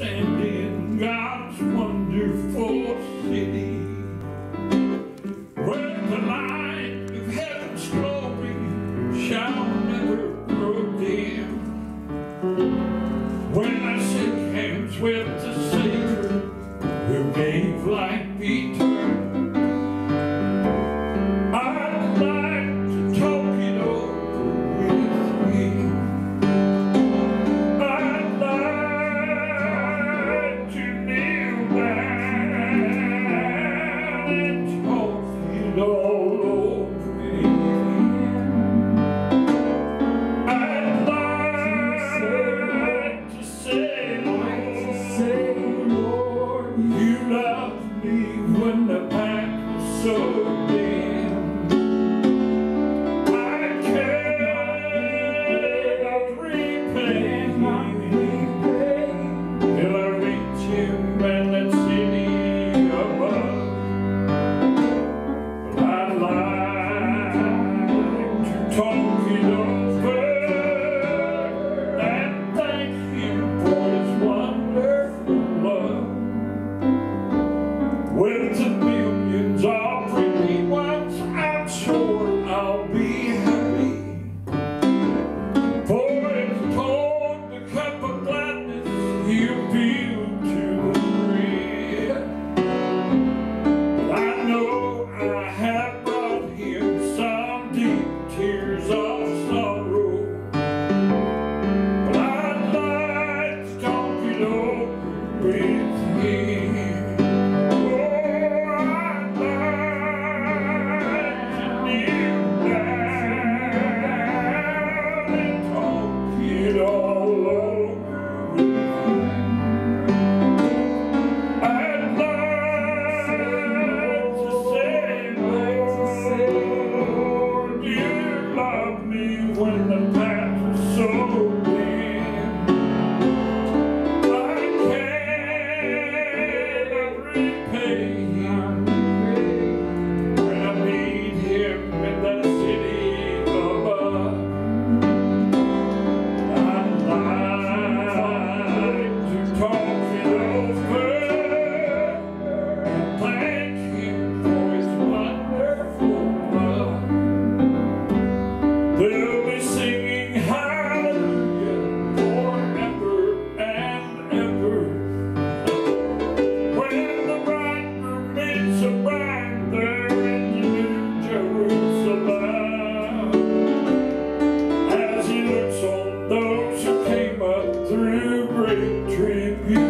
stand in God's wonderful city, where the light of heaven's glory shall never grow dim. When I shake hands with the Savior who gave life eternal, through great tribulation.